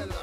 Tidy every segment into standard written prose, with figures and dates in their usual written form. Bella.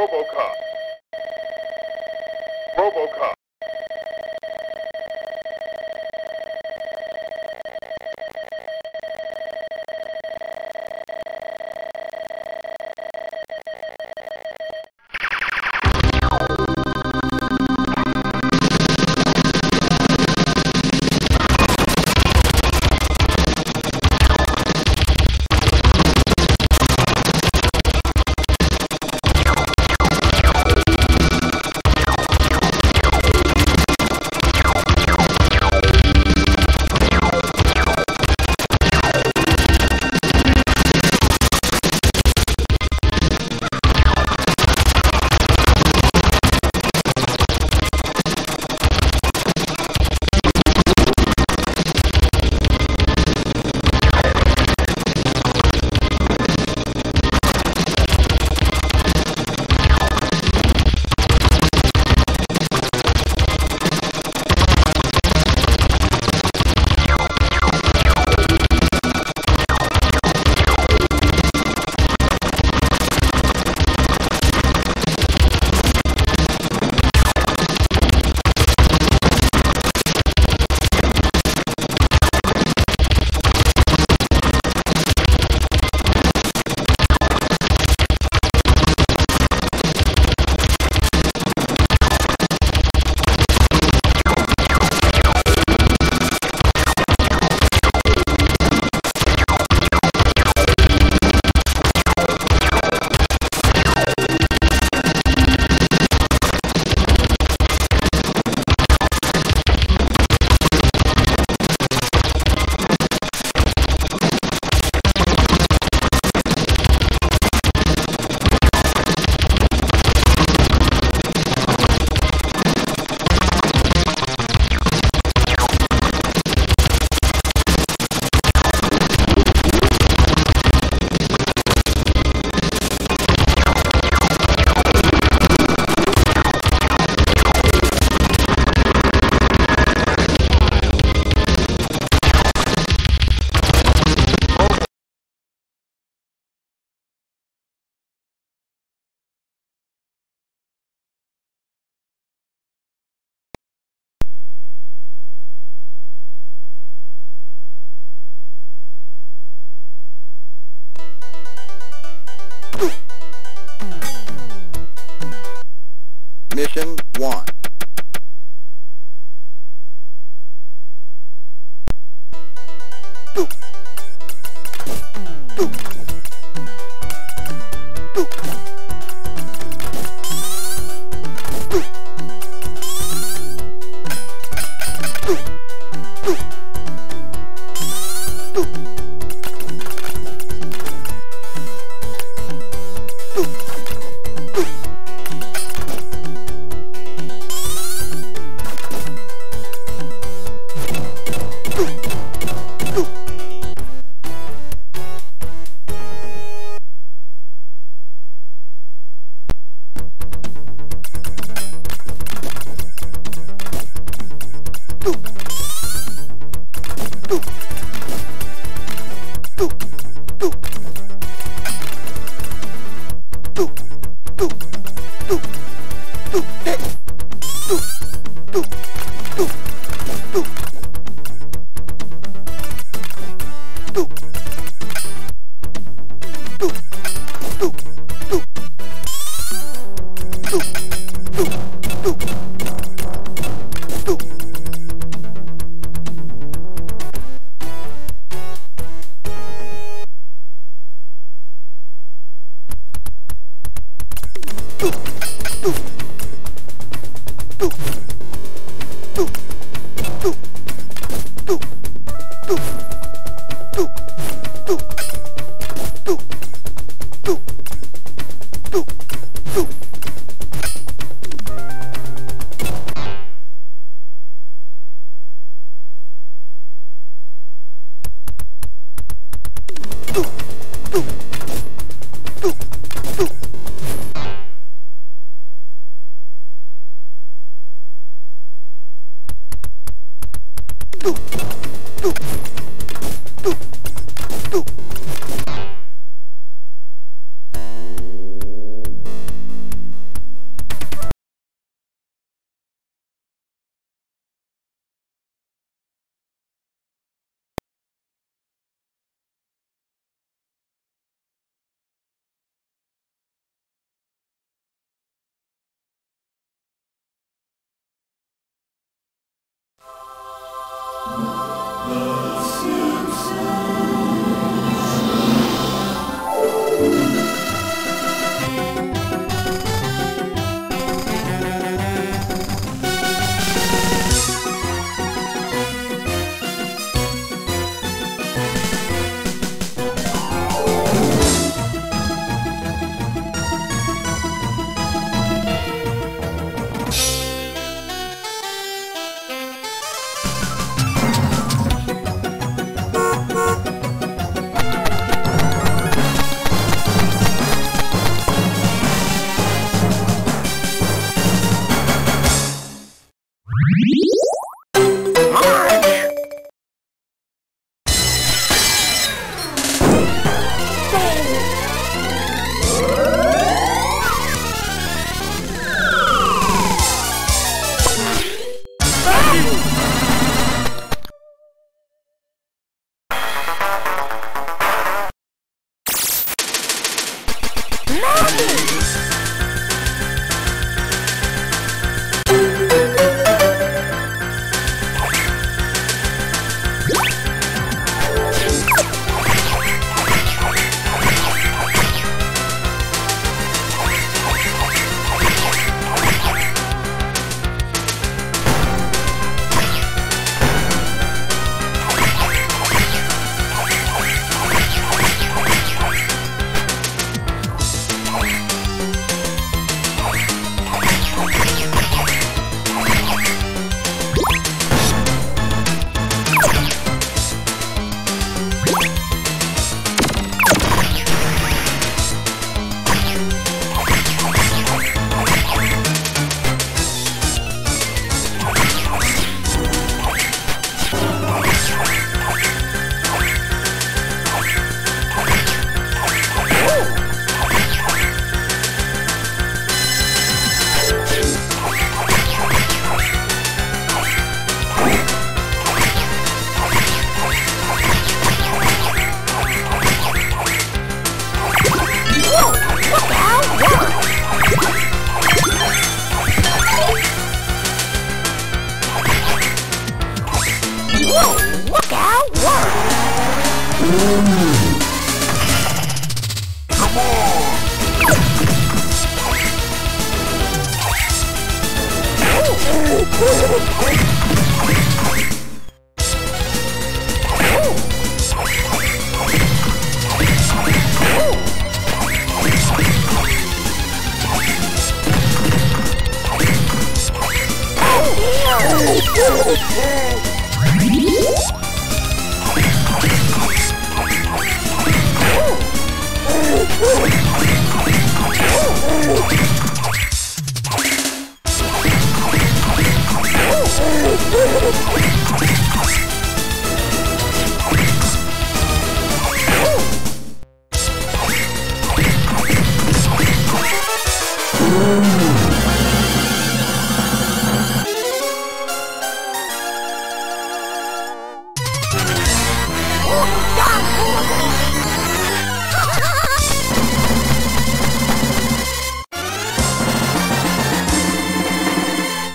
RoboCop. RoboCop. Mission 1.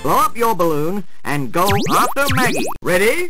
Blow up your balloon and go after Maggie. Ready?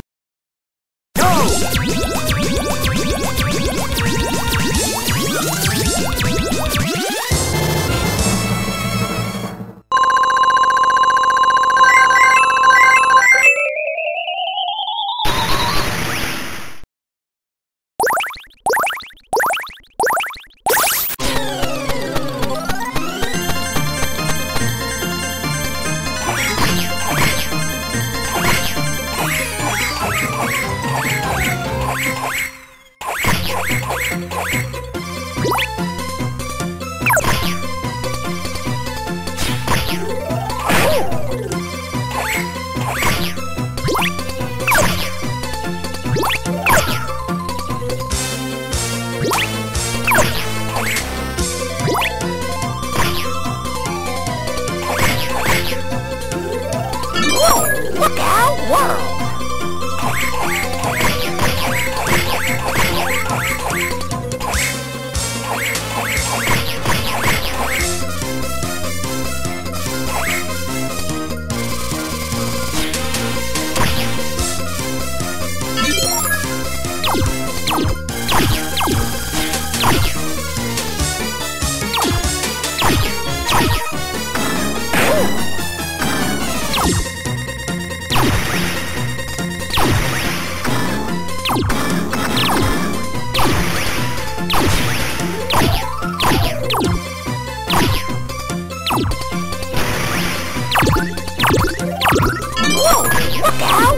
Go!